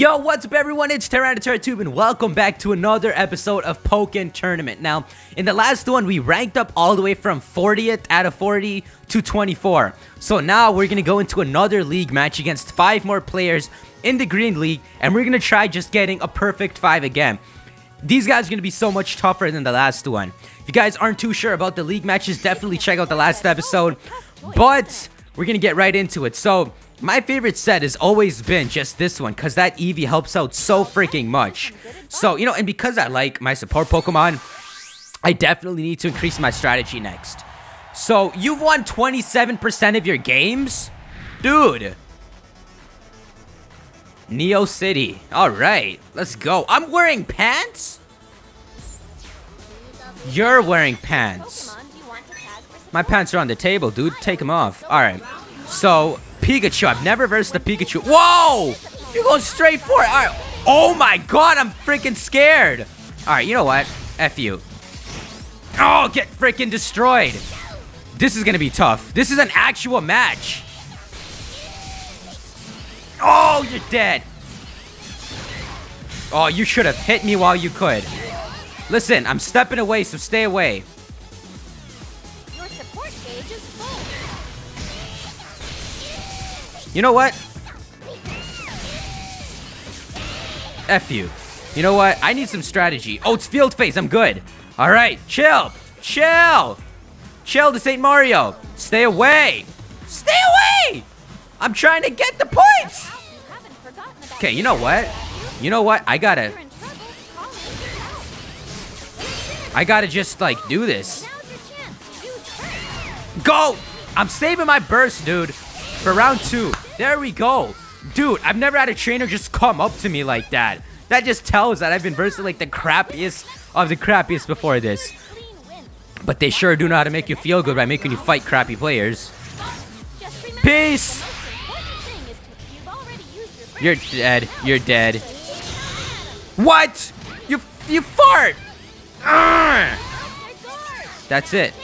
Yo, what's up everyone, it's TyranitarTube and welcome back to another episode of Pokkén Tournament. Now, in the last one, we ranked up all the way from 40th out of 40 to 24. So now we're gonna go into another league match against 5 more players in the green league, and we're gonna try just getting a perfect 5 again. These guys are gonna be so much tougher than the last one. If you guys aren't too sure about the league matches, definitely check out the last episode, but we're gonna get right into it. So my favorite set has always been just this one, because that Eevee helps out so freaking much. So, you know, and because I like my support Pokemon, I definitely need to increase my strategy next. So, you've won 27% of your games? Dude. Neo City. Alright, let's go. I'm wearing pants? You're wearing pants. My pants are on the table, dude. Take them off. Alright. So Pikachu, I've never versed the Pikachu. Whoa! You're going straight for it. All right. Oh my god, I'm freaking scared. All right, you know what? F you. Oh, get freaking destroyed. This is going to be tough. This is an actual match. Oh, you're dead. Oh, you should have hit me while you could. Listen, I'm stepping away, so stay away. You know what? F you. You know what? I need some strategy. Oh, it's Field Phase. I'm good. All right. Chill. Chill. Chill. This ain't Mario. Stay away. Stay away. I'm trying to get the points. Okay, you know what? You know what? I gotta just, like, do this. Go. I'm saving my burst, dude. For round 2. There we go. Dude, I've never had a trainer just come up to me like that. That just tells that I've been versing like the crappiest of the crappiest before this. But they sure do know how to make you feel good by making you fight crappy players. Peace! You're dead. You're dead. What? You fart! That's it.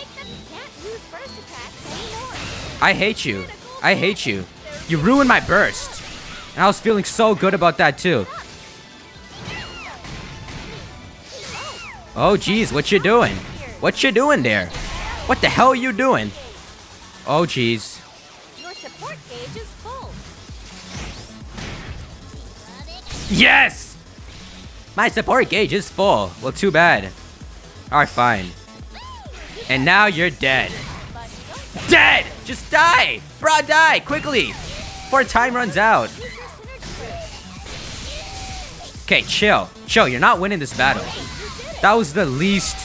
I hate you. I hate you. You ruined my burst. And I was feeling so good about that too. Oh geez, what you doing? What you doing there? What the hell are you doing? Oh geez. Yes! My support gauge is full. Well, too bad. Alright, fine. And now you're dead. Dead! Just die! Bro, die! Quickly! Before time runs out. Okay, chill. Chill, you're not winning this battle. That was the least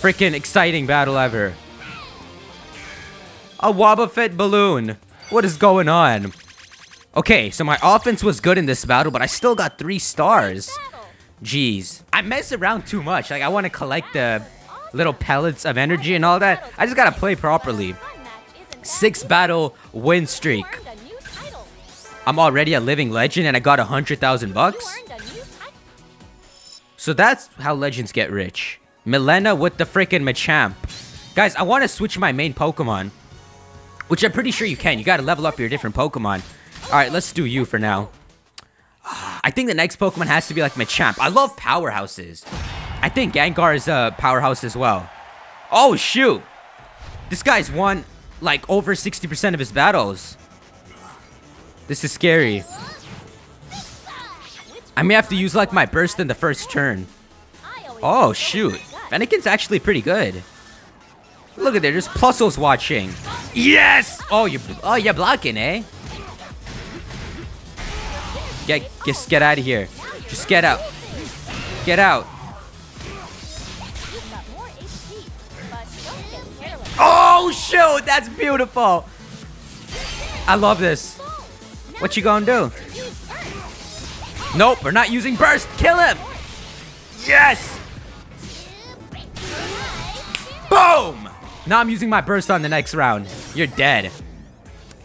freaking exciting battle ever. A Wobbuffet balloon. What is going on? Okay, so my offense was good in this battle, but I still got 3 stars. Jeez. I messed around too much. Like, I want to collect the little pellets of energy and all that. I just gotta play properly. 6 battle win streak. I'm already a living legend and I got 100,000 bucks. So that's how legends get rich. Milena with the freaking Machamp. Guys, I want to switch my main Pokemon, which I'm pretty sure you can. You gotta level up your different Pokemon. Alright, let's do you for now. I think the next Pokemon has to be like Machamp. I love powerhouses. I think Gengar is a powerhouse as well. Oh, shoot. This guy's won, like, over 60% of his battles. This is scary. I may have to use, like, my burst in the first turn. Oh, shoot. Fennekin's actually pretty good. Look at there. There's Plusles watching. Yes! Oh, you're blocking, eh? Just get out of here. Just get out. Get out. Oh, shoot! That's beautiful! I love this. What you gonna do? Nope, we're not using burst! Kill him! Yes! Boom! Now I'm using my burst on the next round. You're dead.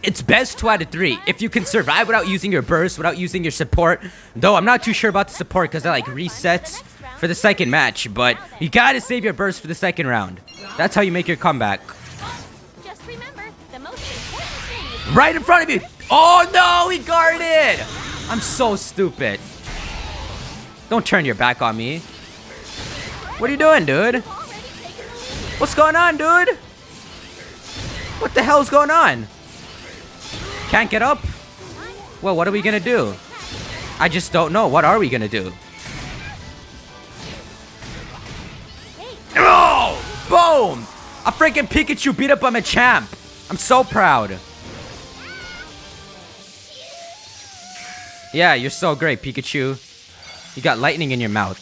It's best 2 out of 3. If you can survive without using your burst, without using your support. Though, I'm not too sure about the support because that, like, resets for the second match, but you gotta save your burst for the second round. That's how you make your comeback. Just remember, the most important thing is right in front of you. Oh no, he guarded. I'm so stupid. Don't turn your back on me. What are you doing, dude? What's going on, dude? What the hell's going on? Can't get up? Well, what are we gonna do? I just don't know. What are we gonna do? Oh! Boom! A freaking Pikachu beat up on a champ. I'm so proud. Yeah, you're so great, Pikachu. You got lightning in your mouth.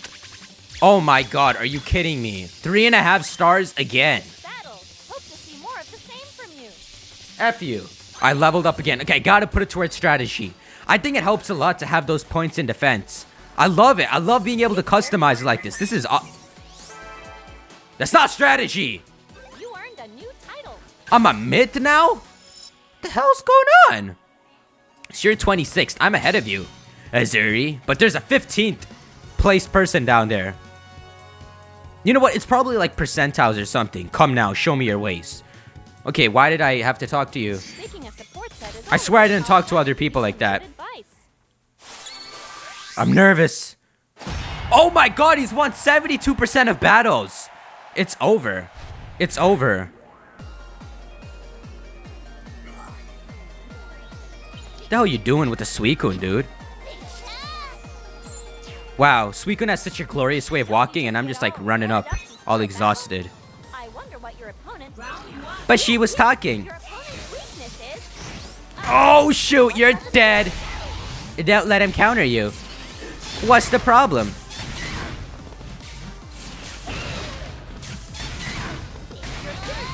Oh my god, are you kidding me? 3.5 stars again. F you. I leveled up again. Okay, gotta put it towards strategy. I think it helps a lot to have those points in defense. I love it. I love being able to customize it like this. This is... That's not strategy! You earned a new title. I'm a mid now? What the hell's going on? It's your 26th. I'm ahead of you, Azuri. But there's a 15th place person down there. You know what? It's probably like percentiles or something. Come now, show me your ways. Okay, why did I have to talk to you? I swear I didn't talk to other people like that. I'm nervous. Oh my god, he's won 72% of battles. It's over. It's over. What the hell are you doing with the Suicune, dude? Wow, Suicune has such a glorious way of walking, and I'm just like running up, all exhausted. But she was talking. Oh shoot, you're dead. Don't let him counter you. What's the problem?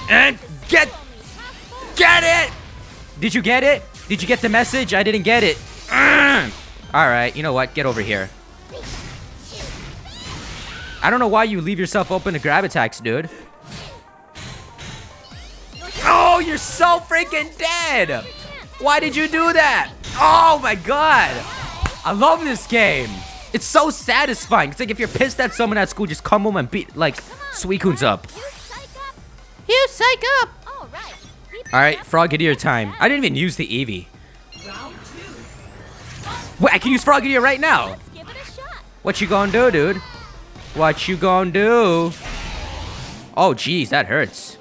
And get it. Did you get it? Did you get the message? I didn't get it. All right, you know what? Get over here. I don't know why you leave yourself open to grab attacks, dude. Oh, you're so freaking dead! Why did you do that? Oh my god! I love this game. It's so satisfying. It's like if you're pissed at someone at school, just come home and beat like Suicune's up. You psych up! Alright, Frogadier time. I didn't even use the Eevee. Wait, I can use Frogadier right now! What you gonna do, dude? What you gonna do? Oh jeez, that hurts.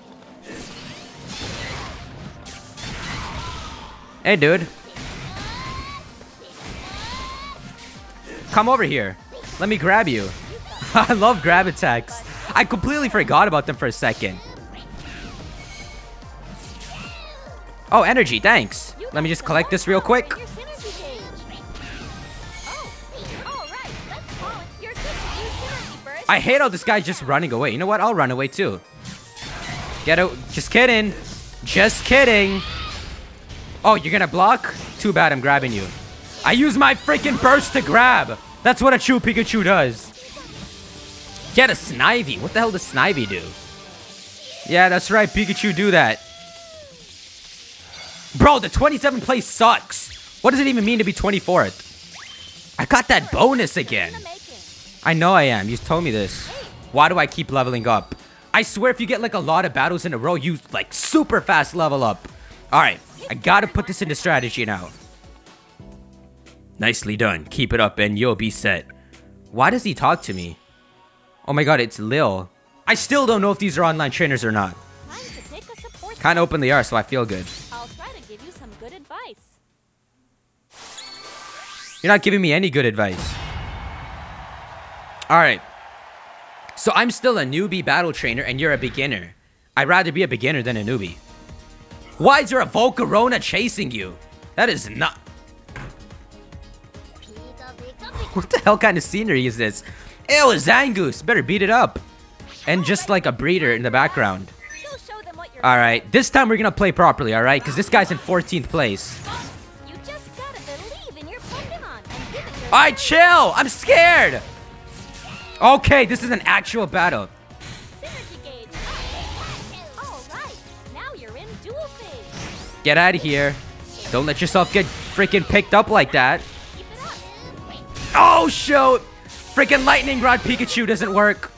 Hey, dude. Come over here. Let me grab you. I love grab attacks. I completely forgot about them for a second. Oh, energy. Thanks. Let me just collect this real quick. I hate how this guy's just running away. You know what? I'll run away too. Get out. Just kidding. Just kidding. Oh, you're gonna block? Too bad, I'm grabbing you. I use my freaking burst to grab. That's what a true Pikachu does. Get a Snivy. What the hell does Snivy do? Yeah, that's right, Pikachu do that. Bro, the 27th place sucks. What does it even mean to be 24th? I got that bonus again. I know I am. You told me this. Why do I keep leveling up? I swear if you get like a lot of battles in a row, you like super fast level up. Alright, I gotta put this into strategy now. Nicely done. Keep it up and you'll be set. Why does he talk to me? Oh my god, it's Lil. I still don't know if these are online trainers or not. Kinda open they are, so I feel good. I'll try to give you some good advice. You're not giving me any good advice. Alright. So I'm still a newbie battle trainer and you're a beginner. I'd rather be a beginner than a newbie. Why is there a Volcarona chasing you? That is not... What the hell kind of scenery is this? Ew, Zangoose! Better beat it up! And just like a breeder in the background. Alright, this time we're gonna play properly, alright? Because this guy's in 14th place. Alright, chill! I'm scared! Okay, this is an actual battle. Get out of here. Don't let yourself get freaking picked up like that. Oh, shoot. Freaking lightning rod Pikachu doesn't work.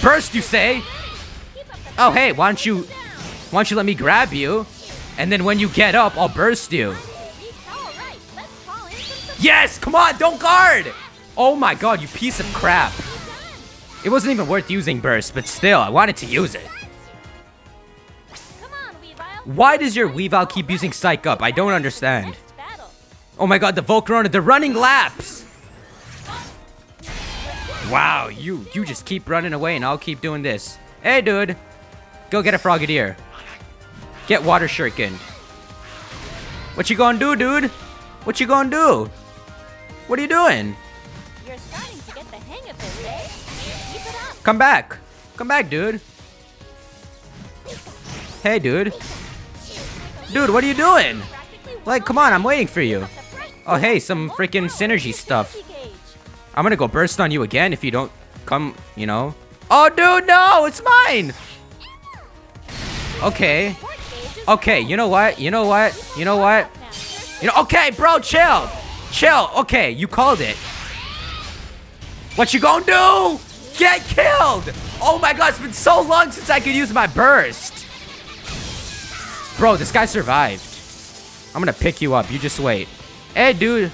Burst, you say? Oh, hey, why don't you let me grab you? And then when you get up, I'll burst you. Yes! Come on! Don't guard! Oh my god, you piece of crap. It wasn't even worth using burst, but still, I wanted to use it. Why does your Weavile keep using Psych Up? I don't understand. Oh my god, the Volcarona, they're running laps! Wow, you just keep running away and I'll keep doing this. Hey, dude! Go get a Frogadier. Get Water Shuriken. What you gonna do, dude? What you gonna do? What are you doing? You're starting to get the hang of this, eh? Keep it up. Come back. Come back, dude. Hey, dude. Dude, what are you doing? Like, come on, I'm waiting for you. Oh, hey, some freaking synergy stuff. I'm gonna go burst on you again if you don't come, you know. Oh, dude, no, it's mine! Okay. Okay, you know what? You know what? You know what? You know, okay, bro, chill! Chill, okay, you called it. What you gonna do? Get killed! Oh my god, it's been so long since I could use my burst. Bro, this guy survived. I'm gonna pick you up, you just wait. Hey, dude.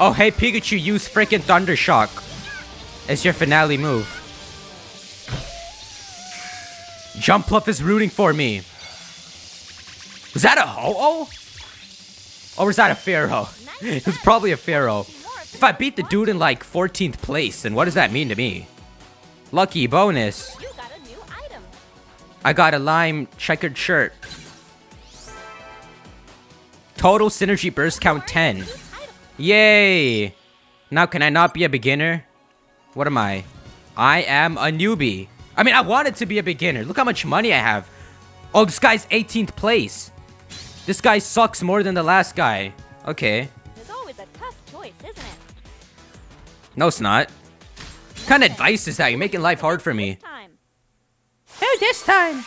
Oh, hey, Pikachu, use freaking Thunder Shock as your finale move. Jumpluff is rooting for me. Was that a Ho-Oh? Or was that a Pharaoh? It was probably a Pharaoh. If I beat the dude in like 14th place, then what does that mean to me? Lucky bonus. I got a lime checkered shirt. Total synergy burst count 10. Yay! Now can I not be a beginner? What am I? I am a newbie. I mean, I wanted to be a beginner. Look how much money I have. Oh, this guy's 18th place. This guy sucks more than the last guy. Okay. It's always a tough choice, isn't it? No, it's not. What kind of advice is that? You're making life hard for me. Oh, this time.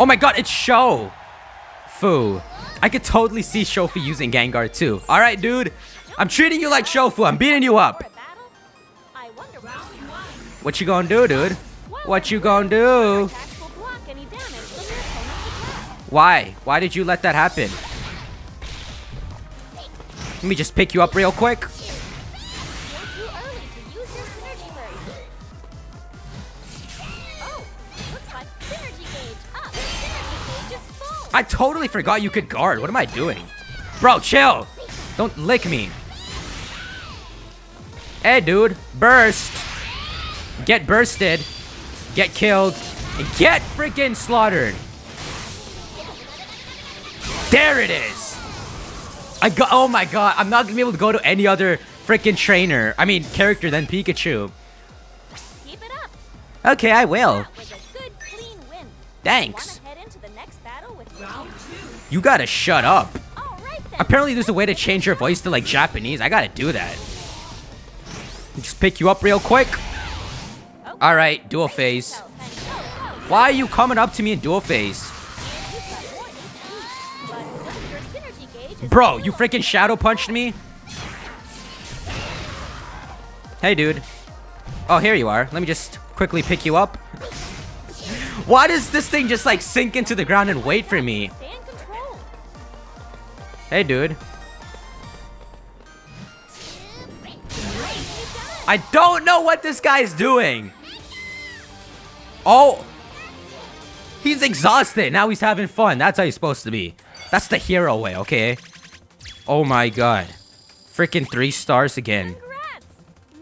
Oh my god, it's Shofu. I could totally see Shofu using Gengar too. Alright, dude. I'm treating you like Shofu. I'm beating you up. What you gonna do, dude? What you gonna do? Why? Why did you let that happen? Let me just pick you up real quick. I totally forgot you could guard. What am I doing? Bro, chill. Don't lick me. Hey, dude. Burst. Get bursted. Get killed. And get freaking slaughtered. There it is. I got. Oh my god. I'm not gonna be able to go to any other freaking trainer. I mean, character than Pikachu. Keep it up. Okay, I will. That was a good, clean win. Thanks. Wanna head into the next battle with round 2? You gotta shut up. All right, then. Apparently, there's a way to change your voice to like Japanese. I gotta do that. Just pick you up real quick. Okay. All right, dual phase. Why are you coming up to me in dual phase? Bro, you freaking shadow punched me? Hey, dude. Oh, here you are. Let me just quickly pick you up. Why does this thing just like sink into the ground and wait for me? Hey, dude. I don't know what this guy's doing. Oh. He's exhausted. Now he's having fun. That's how he's supposed to be. That's the hero way, okay? Oh my god. Freaking 3 stars again. Congrats.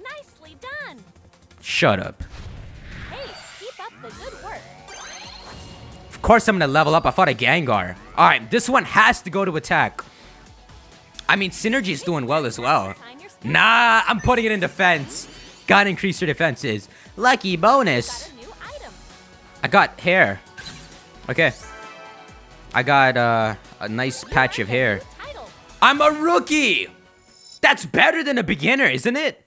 Nicely done. Shut up. Hey, keep up the good work. Of course I'm gonna level up. I fought a Gengar. Alright, this one has to go to attack. I mean, Synergy's doing well as well. Nah, I'm putting it in defense. Gotta increase your defenses. Lucky bonus. I got hair. Okay. I got a nice patch of hair. I'm a rookie! That's better than a beginner, isn't it?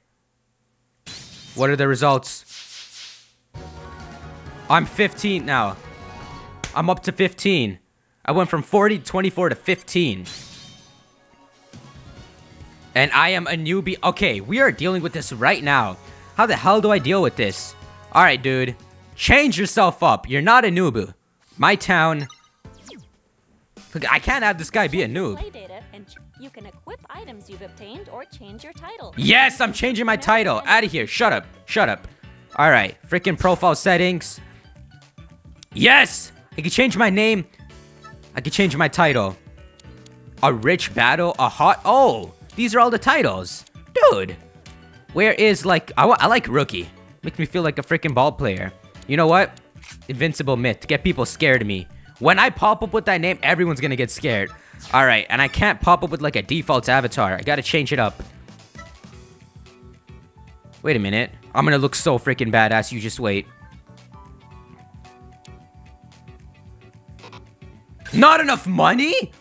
What are the results? I'm 15 now. I'm up to 15. I went from 40 to 24 to 15. And I am a newbie. Okay, we are dealing with this right now. How the hell do I deal with this? Alright, dude. Change yourself up. You're not a noob. My town. Look, I can't have this guy be a noob. You can equip items you've obtained or change your title. Yes, I'm changing my title. Out of here. Shut up. Shut up. All right. Freaking profile settings. Yes! I can change my name. I can change my title. A rich battle. A hot... Oh, these are all the titles. Dude. Where is, like... I like rookie. Makes me feel like a freaking ball player. You know what? Invincible myth. Get people scared of me. When I pop up with that name, everyone's gonna get scared. Alright, and I can't pop up with like a default avatar. I gotta change it up. Wait a minute. I'm gonna look so freaking badass. You just wait. Not enough money?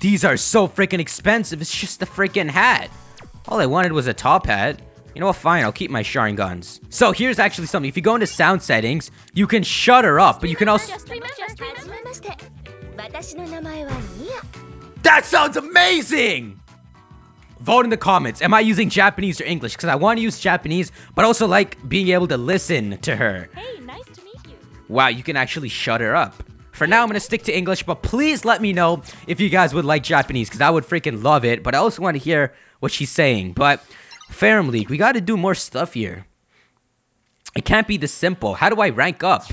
These are so freaking expensive. It's just a freaking hat. All I wanted was a top hat. You know what? Fine, I'll keep my Sharingan. So here's actually something. If you go into sound settings, you can shutter up, but you can also... That sounds amazing! Vote in the comments. Am I using Japanese or English? Because I want to use Japanese, but also like being able to listen to her. Hey, nice to meet you. Wow, you can actually shut her up. For now, I'm going to stick to English, but please let me know if you guys would like Japanese, because I would freaking love it. But I also want to hear what she's saying. But Farum League, we got to do more stuff here. It can't be this simple. How do I rank up?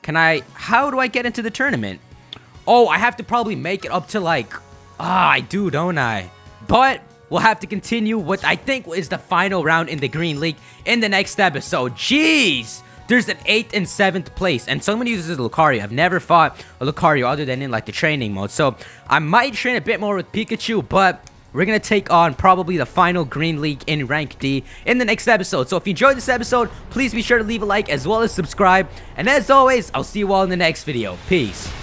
Can I... How do I get into the tournament? Oh, I have to probably make it up to like... Ah, I do, don't I? But we'll have to continue what I think is the final round in the Green League in the next episode. Jeez! There's an 8th and 7th place. And someone uses Lucario. I've never fought a Lucario other than in like the training mode. So I might train a bit more with Pikachu. But we're going to take on probably the final Green League in Rank D in the next episode. So if you enjoyed this episode, please be sure to leave a like as well as subscribe. And as always, I'll see you all in the next video. Peace.